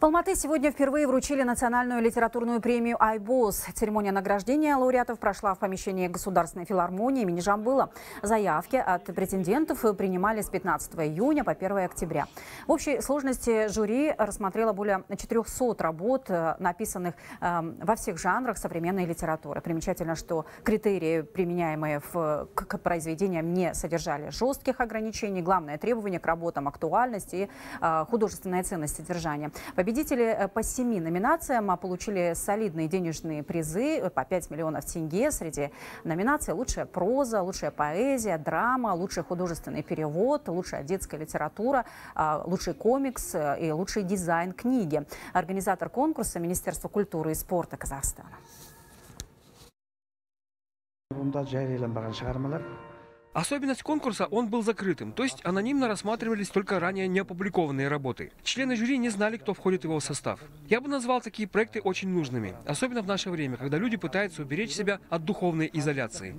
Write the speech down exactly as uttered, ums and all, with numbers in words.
В Алматы сегодня впервые вручили национальную литературную премию «Айбоз». Церемония награждения лауреатов прошла в помещении Государственной филармонии имени Жамбыла. Заявки от претендентов принимали с пятнадцатого июня по первое октября. В общей сложности жюри рассмотрело более четырёхсот работ, написанных во всех жанрах современной литературы. Примечательно, что критерии, применяемые в, к произведениям, не содержали жестких ограничений. Главное требование к работам — актуальность и художественная ценность содержания. Победители по семи номинациям получили солидные денежные призы по пять миллионов тенге. Среди номинаций: лучшая проза, лучшая поэзия, драма, лучший художественный перевод, лучшая детская литература, лучший комикс и лучший дизайн книги. Организатор конкурса — Министерство культуры и спорта Казахстана. Особенность конкурса – он был закрытым, то есть анонимно рассматривались только ранее не опубликованные работы. Члены жюри не знали, кто входит в его состав. Я бы назвал такие проекты очень нужными, особенно в наше время, когда люди пытаются уберечь себя от духовной изоляции.